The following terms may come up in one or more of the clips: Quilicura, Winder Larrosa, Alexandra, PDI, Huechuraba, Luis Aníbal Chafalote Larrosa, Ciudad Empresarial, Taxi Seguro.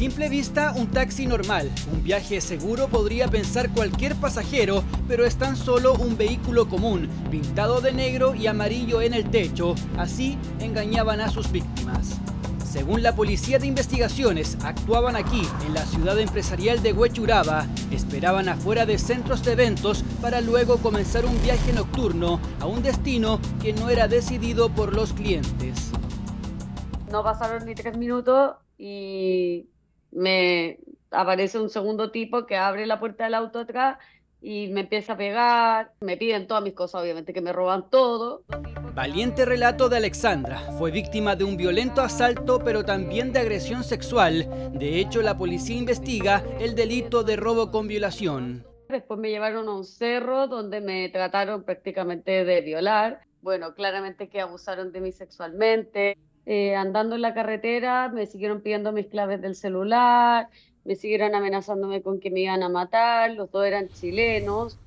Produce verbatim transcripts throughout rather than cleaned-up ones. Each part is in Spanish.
simple vista, un taxi normal. Un viaje seguro podría pensar cualquier pasajero, pero es tan solo un vehículo común, pintado de negro y amarillo en el techo. Así engañaban a sus víctimas. Según la Policía de Investigaciones, actuaban aquí, en la Ciudad Empresarial de Huechuraba. Esperaban afuera de centros de eventos para luego comenzar un viaje nocturno a un destino que no era decidido por los clientes. No pasaron ni tres minutos y me aparece un segundo tipo que abre la puerta del auto atrás y me empieza a pegar. Me piden todas mis cosas, obviamente, que me roban todo. Valiente relato de Alexandra. Fue víctima de un violento asalto, pero también de agresión sexual. De hecho, la policía investiga el delito de robo con violación. Después me llevaron a un cerro donde me trataron prácticamente de violar. Bueno, claramente que abusaron de mí sexualmente. Eh, andando en la carretera me siguieron pidiendo mis claves del celular, me siguieron amenazándome con que me iban a matar, los dos eran chilenos.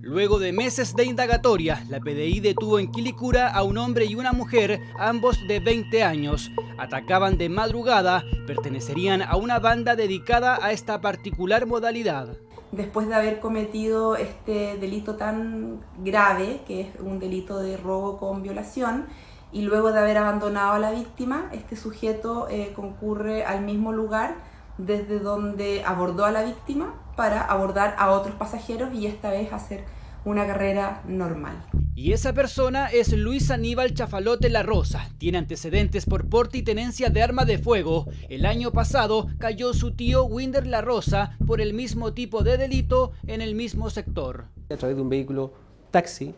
Luego de meses de indagatoria, la P D I detuvo en Quilicura a un hombre y una mujer, ambos de veinte años. Atacaban de madrugada, pertenecerían a una banda dedicada a esta particular modalidad. Después de haber cometido este delito tan grave, que es un delito de robo con violación, y luego de haber abandonado a la víctima, este sujeto eh, concurre al mismo lugar desde donde abordó a la víctima para abordar a otros pasajeros y esta vez hacer una carrera normal. Y esa persona es Luis Aníbal Chafalote Larrosa. Tiene antecedentes por porte y tenencia de arma de fuego. El año pasado cayó su tío Winder Larrosa por el mismo tipo de delito en el mismo sector. A través de un vehículo taxi,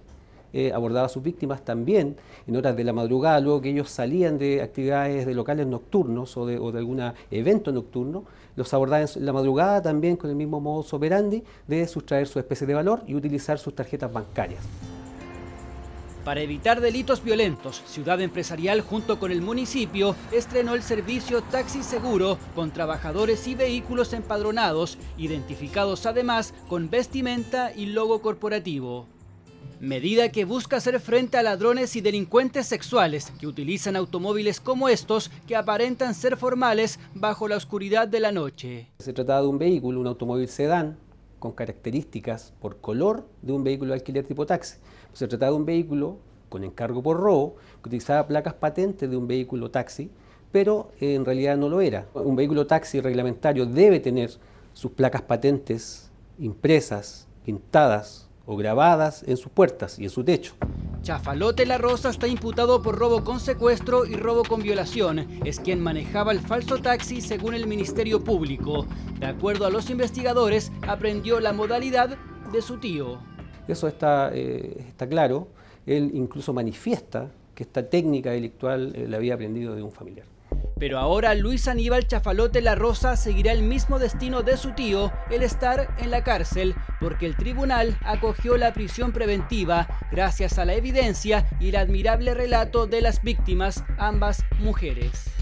Eh, abordaba a sus víctimas también en horas de la madrugada, luego que ellos salían de actividades de locales nocturnos o de, o de algún evento nocturno, los abordaba en la madrugada también con el mismo modus operandi de sustraer sus especies de valor y utilizar sus tarjetas bancarias. Para evitar delitos violentos, Ciudad Empresarial junto con el municipio estrenó el servicio Taxi Seguro con trabajadores y vehículos empadronados, identificados además con vestimenta y logo corporativo. Medida que busca hacer frente a ladrones y delincuentes sexuales que utilizan automóviles como estos que aparentan ser formales bajo la oscuridad de la noche. Se trataba de un vehículo, un automóvil sedán, con características por color de un vehículo de alquiler tipo taxi. Se trataba de un vehículo con encargo por robo, que utilizaba placas patentes de un vehículo taxi, pero en realidad no lo era. Un vehículo taxi reglamentario debe tener sus placas patentes impresas, pintadas, o grabadas en sus puertas y en su techo. Chafalote Larrosa está imputado por robo con secuestro y robo con violación. Es quien manejaba el falso taxi según el Ministerio Público. De acuerdo a los investigadores, aprendió la modalidad de su tío. Eso está, eh, está claro. Él incluso manifiesta que esta técnica delictual eh, la había aprendido de un familiar. Pero ahora Luis Aníbal Chafalote Larrosa seguirá el mismo destino de su tío, el estar en la cárcel, porque el tribunal acogió la prisión preventiva gracias a la evidencia y el admirable relato de las víctimas, ambas mujeres.